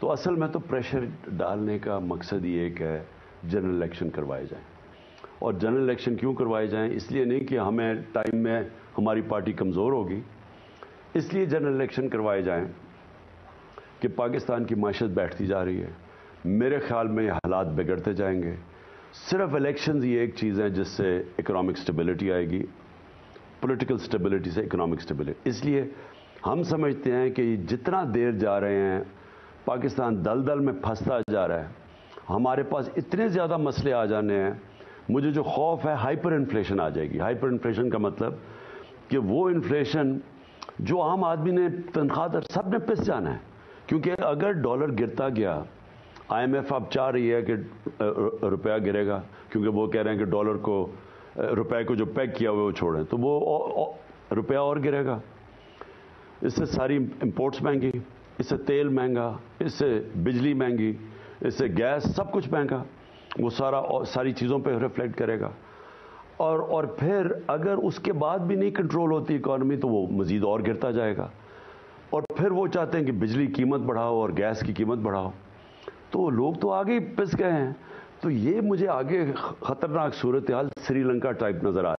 तो असल में तो प्रेशर डालने का मकसद ये एक है जनरल इलेक्शन करवाए जाएं। और जनरल इलेक्शन क्यों करवाए जाएं, इसलिए नहीं कि हमें टाइम में हमारी पार्टी कमज़ोर होगी, इसलिए जनरल इलेक्शन करवाए जाएं कि पाकिस्तान की माशत बैठती जा रही है। मेरे ख्याल में हालात बिगड़ते जाएंगे। सिर्फ इलेक्शंस ये एक चीज़ है जिससे इकोनॉमिक स्टेबिलिटी आएगी, पॉलिटिकल स्टेबिलिटी से इकोनॉमिक स्टेबिलिटी। इसलिए हम समझते हैं कि जितना देर जा रहे हैं पाकिस्तान दलदल में फंसता जा रहा है। हमारे पास इतने ज़्यादा मसले आ जाने हैं, मुझे जो खौफ है हाइपर इन्फ्लेशन आ जाएगी। हाइपर इन्फ्लेशन का मतलब कि वो इन्फ्लेशन जो आम आदमी ने तनख्वाह सब ने पिस जाना है, क्योंकि अगर डॉलर गिरता गया, आईएमएफ अब चाह रही है कि रुपया गिरेगा, क्योंकि वो कह रहे हैं कि डॉलर को रुपये को जो पैक किया हुआ वो छोड़ें, तो वो रुपया और गिरेगा, इससे सारी इंपोर्ट्स महंगी, इससे तेल महंगा, इससे बिजली महंगी, इससे गैस, सब कुछ महंगा, वो सारी चीज़ों पे रिफ्लेक्ट करेगा। और फिर अगर उसके बाद भी नहीं कंट्रोल होती इकॉनमी तो वो मज़ीद और गिरता जाएगा। और फिर वो चाहते हैं कि बिजली कीमत बढ़ाओ और गैस की कीमत बढ़ाओ, तो लोग तो आगे ही पिस गए हैं। तो ये मुझे आगे ख़तरनाक सूरत हाल श्रीलंका टाइप नज़र आ